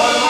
What?